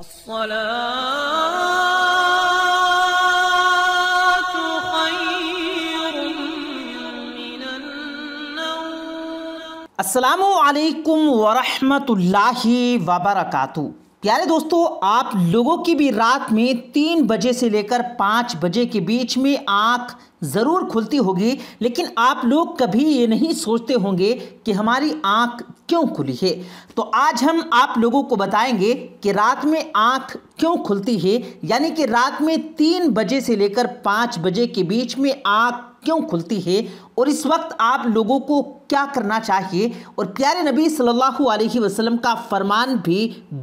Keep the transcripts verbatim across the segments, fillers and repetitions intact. अस्सलातु खैरुम मिनन्नौम। अस्सलामु अलैकुम वरहमतुल्लाहि वबरकातुहू। प्यारे दोस्तों, आप लोगों की भी रात में तीन बजे से लेकर पाँच बजे के बीच में आँख ज़रूर खुलती होगी, लेकिन आप लोग कभी ये नहीं सोचते होंगे कि हमारी आँख क्यों खुली है। तो आज हम आप लोगों को बताएंगे कि रात में आँख क्यों खुलती है, यानी कि रात में तीन बजे से लेकर पाँच बजे के बीच में आँख क्यों खुलती है और इस वक्त आप लोगों को क्या करना चाहिए। और प्यारे नबी सल्लल्लाहु अलैहि वसल्लम का फरमान भी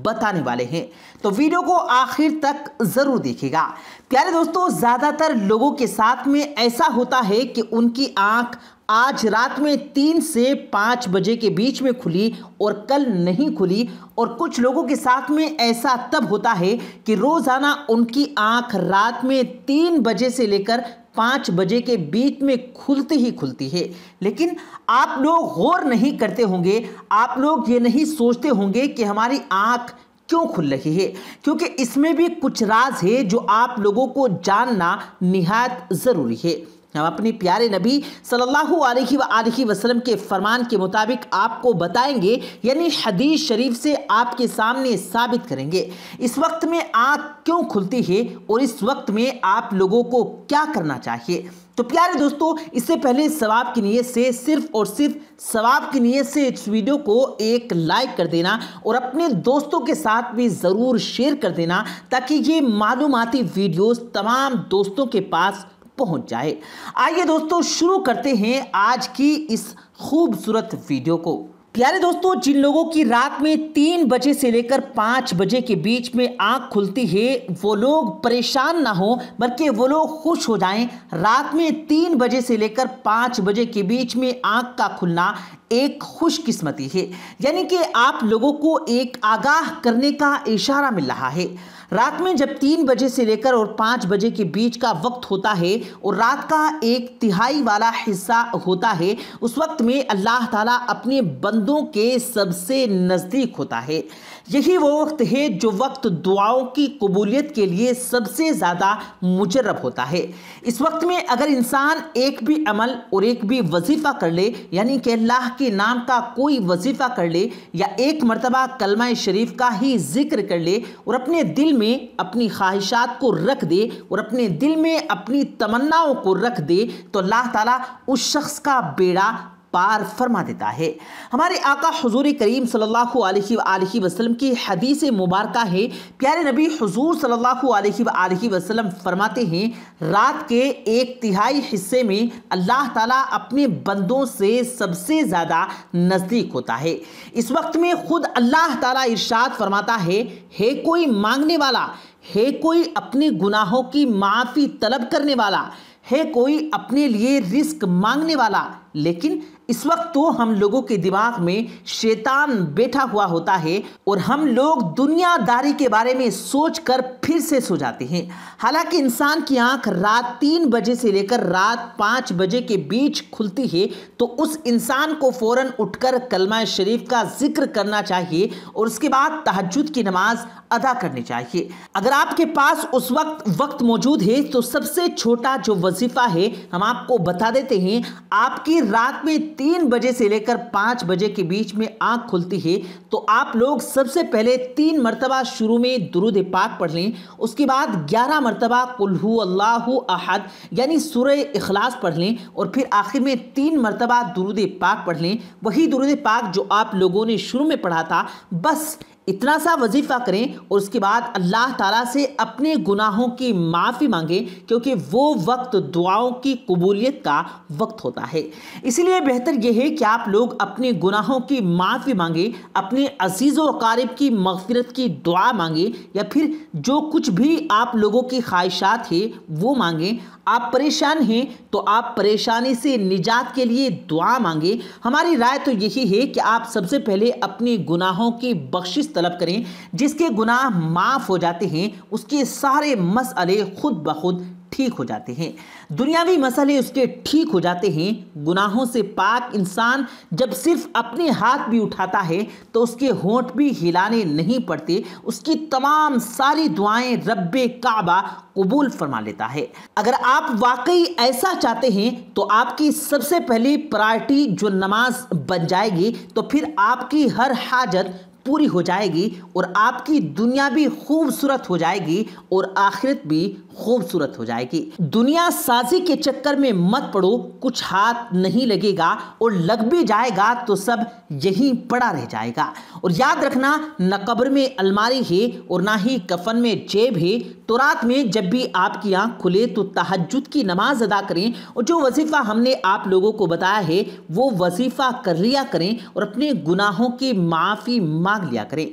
बताने वाले हैं, तो वीडियो को आखिर तक ज़रूर देखिएगा। प्यारे दोस्तों, ज़्यादातर लोगों के साथ में ऐसा होता है कि उनकी आँख आज रात में तीन से पाँच बजे के बीच में खुली और कल नहीं खुली। और कुछ लोगों के साथ में ऐसा तब होता है कि रोज़ाना उनकी आँख रात में तीन बजे से लेकर पाँच बजे के बीच में खुलती ही खुलती है, लेकिन आप लोग गौर नहीं करते होंगे, आप लोग ये नहीं सोचते होंगे कि हमारी आँख क्यों खुल रही है, क्योंकि इसमें भी कुछ राज है जो आप लोगों को जानना निहायत ज़रूरी है। हम अपने प्यारे नबी सल्लल्लाहु अलैहि वसल्लम के फरमान के मुताबिक आपको बताएंगे, यानी हदीस शरीफ से आपके सामने साबित करेंगे इस वक्त में आँख क्यों खुलती है और इस वक्त में आप लोगों को क्या करना चाहिए। तो प्यारे दोस्तों, इससे पहले सवाब की नीयत से, सिर्फ और सिर्फ सवाब की नीयत से इस वीडियो को एक लाइक कर देना और अपने दोस्तों के साथ भी ज़रूर शेयर कर देना, ताकि ये मालूमाती वीडियोस तमाम दोस्तों के पास पहुंच जाए। आइए दोस्तों, शुरू करते हैं आज की इस खूबसूरत वीडियो को। प्यारे दोस्तों, जिन लोगों की रात में तीन बजे से लेकर पाँच बजे के बीच में आँख खुलती है, वो लोग परेशान ना हो, बल्कि वो लोग खुश हो जाएं। रात में तीन बजे से लेकर पाँच बजे के बीच में आँख का खुलना एक खुशकिस्मती है, यानी कि आप लोगों को एक आगाह करने का इशारा मिल रहा है। रात में जब तीन बजे से लेकर और पाँच बजे के बीच का वक्त होता है और रात का एक तिहाई वाला हिस्सा होता है, उस वक्त में अल्लाह ताला अपने बंदों के सबसे नज़दीक होता है। यही वो वक्त है जो वक्त दुआओं की कबूलियत के लिए सबसे ज़्यादा मुजर्रब होता है। इस वक्त में अगर इंसान एक भी अमल और एक भी वजीफ़ा कर ले, यानी कि अल्लाह के नाम का कोई वजीफ़ा कर ले या एक मरतबा कलमा शरीफ का ही जिक्र कर ले और अपने दिल में अपनी ख्वाहिशात को रख दे और अपने दिल में अपनी तमन्नाओं को रख दे, तो अल्लाह ताला उस शख्स का बेड़ा पार फरमा देता है। हमारे आका हुजूर करीम सल्लल्लाहु अलैहि वसल्लम की हदीस मुबारक है। प्यारे नबी हुजूर सल्लल्लाहु अलैहि वसल्लम फरमाते हैं, रात के एक तिहाई हिस्से में अल्लाह ताला अपने बंदों से सबसे ज़्यादा नज़दीक होता है। इस वक्त में खुद अल्लाह ताला इरशाद फरमाता है, हे कोई मांगने वाला, हे कोई अपने गुनाहों की माफ़ी तलब करने वाला, है कोई अपने लिए रिस्क मांगने वाला। लेकिन इस वक्त तो हम लोगों के दिमाग में शैतान बैठा हुआ होता है और हम लोग दुनियादारी के बारे में सोचकर फिर से सो जाते हैं। हालांकि इंसान की आंख रात तीन बजे से लेकर रात पाँच बजे के बीच खुलती है, तो उस इंसान को फ़ौरन उठकर कलमा शरीफ का जिक्र करना चाहिए और उसके बाद तहज्जुद की नमाज अदा करनी चाहिए। अगर आपके पास उस वक्त वक्त मौजूद है तो सबसे छोटा जो वजीफ़ा है, हम आपको बता देते हैं, आपकी रात में तीन बजे से लेकर पाँच बजे के बीच में आँख खुलती है, तो आप लोग सबसे पहले तीन मरतबा शुरू में दुरूद पाक पढ़ लें, उसके बाद ग्यारह मरतबा कुल हु अल्लाहु अहद यानी सूरह इखलास पढ़ लें और फिर आखिर में तीन मरतबा दुरूद पाक पढ़ लें, वही दुरूद पाक जो आप लोगों ने शुरू में पढ़ा था। बस इतना सा वजीफ़ा करें और उसके बाद अल्लाह ताला से अपने गुनाहों की माफ़ी मांगें, क्योंकि वो वक्त दुआओं की कबूलियत का वक्त होता है। इसलिए बेहतर यह है कि आप लोग अपने गुनाहों की माफ़ी मांगें, अपने अजीज़ व अकारिब की मग़फ़िरत की दुआ मांगें, या फिर जो कुछ भी आप लोगों की ख्वाहिशात है वो मांगें। आप परेशान हैं तो आप परेशानी से निजात के लिए दुआ मांगें। हमारी राय तो यही है कि आप सबसे पहले अपने गुनाहों की बख्शिश तलब करें, जिसके गुनाह माफ़ हो जाते हैं, उसके सारे मसले खुद ब खुद ठीक हो जाते हैं, दुनियावी मसले उसके ठीक हो जाते हैं। गुनाहों से पाक इंसान जब सिर्फ अपने हाथ भी उठाता है तो उसके होंठ भी हिलाने नहीं पड़ते, उसकी तमाम सारी दुआएं रब्बे काबा कबूल फरमा लेता है। अगर आप वाकई ऐसा चाहते हैं तो आपकी सबसे पहली प्रायोरिटी जो नमाज बन जाएगी तो फिर आपकी हर हाजत पूरी हो जाएगी और आपकी दुनिया भी खूबसूरत हो जाएगी और आखिरत भी खूबसूरत हो जाएगी। दुनिया साजी के चक्कर में मत पड़ो, कुछ हाथ नहीं लगेगा और लग भी जाएगा तो सब यहीं पड़ा रह जाएगा। और याद रखना, न कब्र में अलमारी है और ना ही कफन में जेब है। तो रात में जब भी आपकी आँख खुले तो तहज्जुद की नमाज अदा करें और जो वजीफ़ा हमने आप लोगों को बताया है वो वजीफ़ा कर लिया करें और अपने गुनाहों की माफ़ी मांग लिया करें।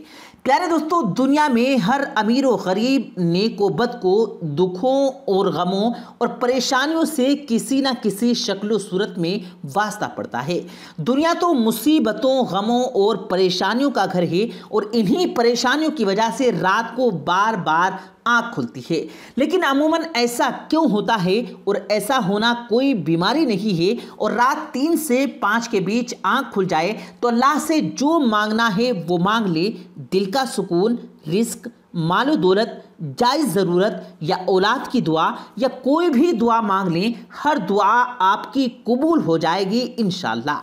प्यारे दोस्तों, दुनिया में हर अमीर व गरीब, नेक व बद को दुखों और गमों और परेशानियों से किसी न किसी शक्ल सूरत में वास्ता पड़ता है। दुनिया तो मुसीबतों, गमों और परेशानियों का घर है और इन्हीं परेशानियों की वजह से रात को बार बार आँख खुलती है। लेकिन अमूमन ऐसा क्यों होता है? और ऐसा होना कोई बीमारी नहीं है। और रात तीन से पाँच के बीच आँख खुल जाए तो अल्लाह से जो मांगना है वो मांग ले। दिल का सुकून, रिस्क, मालो दौलत, जायज़ ज़रूरत या औलाद की दुआ या कोई भी दुआ मांग लें, हर दुआ आपकी कबूल हो जाएगी इंशाल्लाह।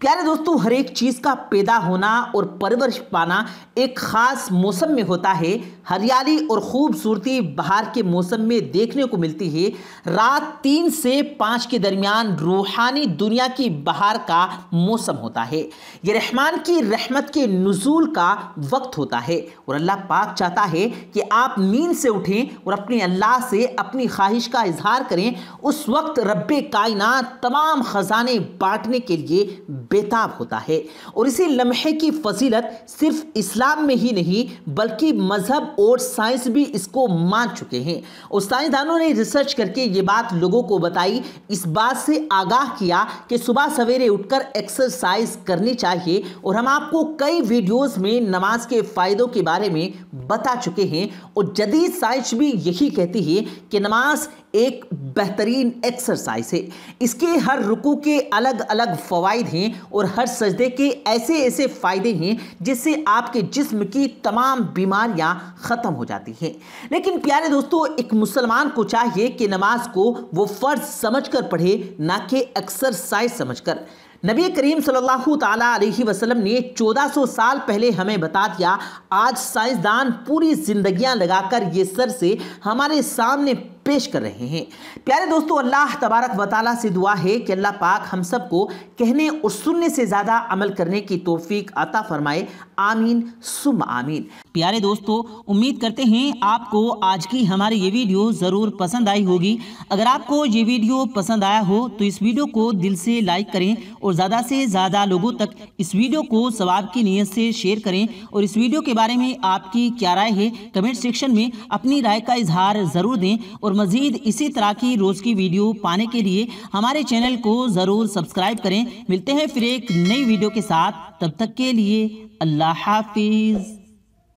प्यारे दोस्तों, हर एक चीज़ का पैदा होना और परवरिश पाना एक ख़ास मौसम में होता है। हरियाली और ख़ूबसूरती बहार के मौसम में देखने को मिलती है। रात तीन से पाँच के दरमियान रूहानी दुनिया की बहार का मौसम होता है। ये रहमान की रहमत के नुज़ूल का वक्त होता है और अल्लाह पाक चाहता है कि आप नींद से उठें और अपने अल्लाह से अपनी ख्वाहिश का इजहार करें। उस वक्त रब्बे कायनात तमाम ख़जाने बांटने के लिए बेताब होता है। और इसी लम्हे की फजीलत सिर्फ इस्लाम में ही नहीं बल्कि मजहब और साइंस भी इसको मान चुके हैं। और साइंसदानों ने रिसर्च करके ये बात लोगों को बताई, इस बात से आगाह किया कि सुबह सवेरे उठकर एक्सरसाइज करनी चाहिए। और हम आपको कई वीडियोस में नमाज के फ़ायदों के बारे में बता चुके हैं और जदीद साइंस भी यही कहती है कि नमाज एक बेहतरीन एक्सरसाइज है। इसके हर रुकू के अलग अलग फ़वाइद हैं और हर सजदे के ऐसे ऐसे फ़ायदे हैं जिससे आपके जिस्म की तमाम बीमारियां ख़त्म हो जाती हैं। लेकिन प्यारे दोस्तों, एक मुसलमान को चाहिए कि नमाज को वो फ़र्ज समझकर पढ़े, ना कि एक्सरसाइज समझकर। नबी करीम सल्लल्लाहु ताला अलैहि वसल्लम ने चौदह सौ साल पहले हमें बता दिया। आज साइंसदान पूरी जिंदगियां लगाकर ये सर से हमारे सामने पेश कर रहे हैं। प्यारे दोस्तों, अल्लाह तबारक व तआला से दुआ है कि अल्लाह पाक हम सबको कहने और सुनने से ज़्यादा अमल करने की तौफीक अता फरमाए। आमीन सुम आमीन। प्यारे दोस्तों, उम्मीद करते हैं आपको आज की हमारी ये वीडियो ज़रूर पसंद आई होगी। अगर आपको ये वीडियो पसंद आया हो तो इस वीडियो को दिल से लाइक करें और ज़्यादा से ज़्यादा लोगों तक इस वीडियो को सवाब की नीयत से शेयर करें। और इस वीडियो के बारे में आपकी क्या राय है, कमेंट सेक्शन में अपनी राय का इजहार ज़रूर दें। और मज़ीद इसी तरह की रोज़ की वीडियो पाने के लिए हमारे चैनल को ज़रूर सब्सक्राइब करें। मिलते हैं फिर एक नई वीडियो के साथ, तब तक के लिए अल्लाह हाफिज़।